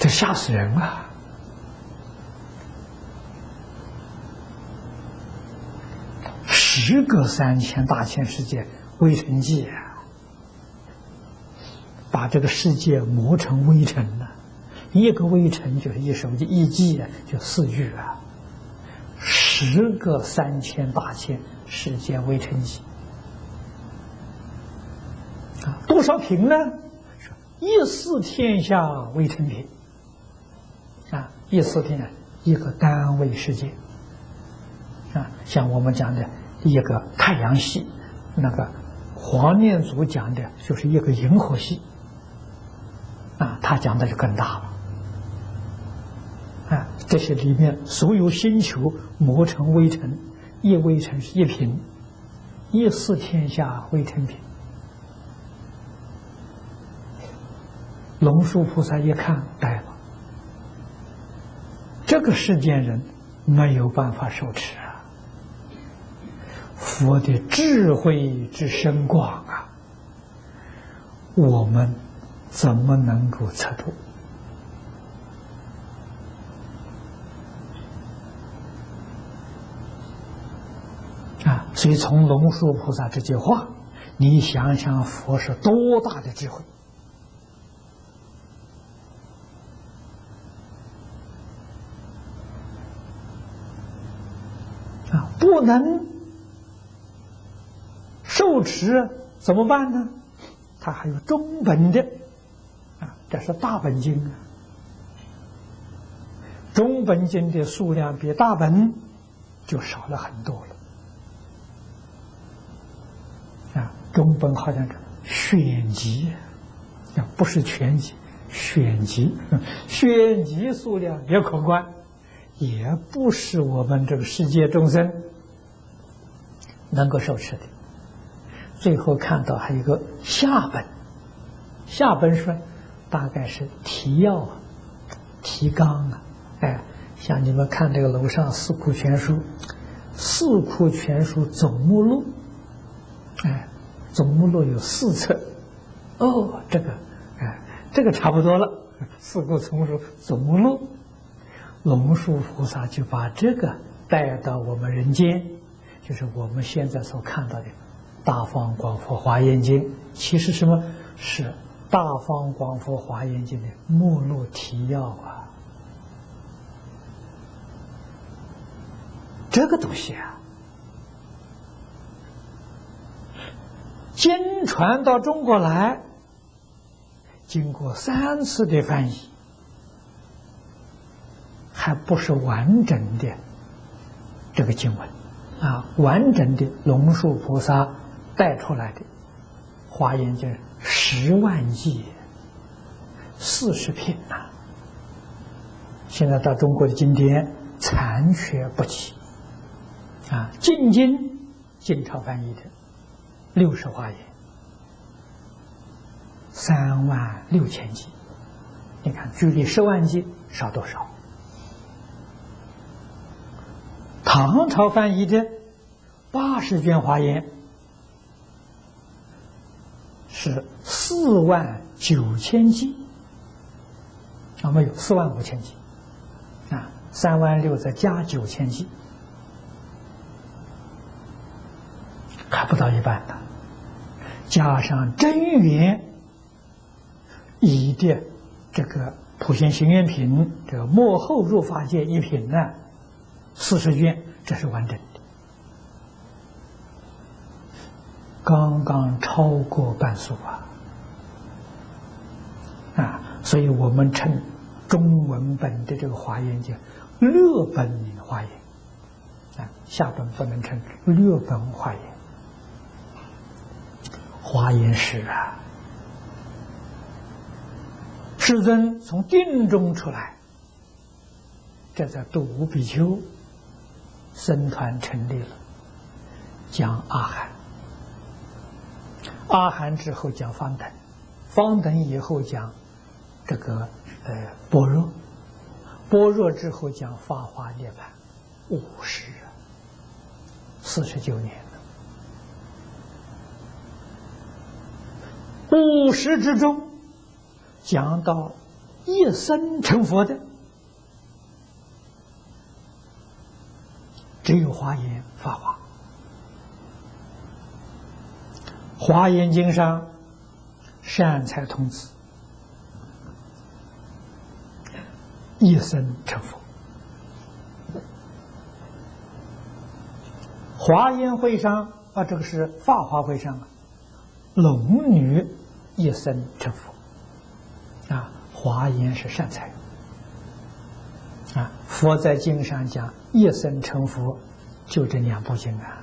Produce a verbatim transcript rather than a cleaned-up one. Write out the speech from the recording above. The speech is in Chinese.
这吓死人啊！十个三千大千世界微尘界啊，把这个世界磨成微尘了。一个微尘就是一手，一计啊，就四句啊。十个三千大千世界微尘计啊，多少品呢？一四天下微尘品啊，一四天下一个单位世界啊，像我们讲的一个太阳系，那个黄念祖讲的就是一个银河系啊，他讲的就更大了。 啊，这些里面所有星球磨成微尘，一微尘是一品，一四天下微尘品。龙树菩萨一看呆了，这个世间人没有办法受持啊！佛的智慧之深广啊，我们怎么能够测度？ 啊，所以从龙树菩萨这句话，你想想佛是多大的智慧啊！不能受持怎么办呢？他还有中本的啊，这是大本经啊。中本经的数量比大本就少了很多了。 中本好像是选集，啊，不是全集，选集，选集数量也可观，也不是我们这个世界众生能够受持的。最后看到还有一个下本，下本说大概是提要啊、提纲啊，哎，像你们看这个楼上四库全书，四库全书总目录，哎。 总目录有四册，哦，这个，哎，这个差不多了。四库全书总目录，龙树菩萨就把这个带到我们人间，就是我们现在所看到的《大方广佛华严经》，其实什么是《大方广佛华严经》的目录提要啊？这个东西啊。 经传到中国来，经过三次的翻译，还不是完整的这个经文啊，完整的龙树菩萨带出来的《华严经》十万页，四十品呐、啊。现在到中国的经典残缺不齐啊，晋经晋朝翻译的。 六十华严，三万六千集，你看距离十万集少多少？唐朝翻译的八十卷华严是四万九千集，啊，没有四万五千集，啊，三万六再加九千集。 还不到一半呢，加上真言以的这个普贤行愿品，这个末后入法界一品呢，四十卷，这是完整的，刚刚超过半数啊！啊，所以我们称中文本的这个华严经六本华严啊，下本不能称六本华严。 华严师啊，世尊从定中出来，这在度五比丘，僧团成立了，讲阿含，阿含之后讲方等，方等以后讲这个呃般若，般若之后讲法华涅槃，五十啊，四十九年。 五十之中，讲到一生成佛的，只有华严法华。华严经上善财童子一生成佛。华严会上啊，这个是法华会上啊，龙女一生成佛。 啊，华严是善财啊！佛在经上讲一生成佛，就这两部经啊。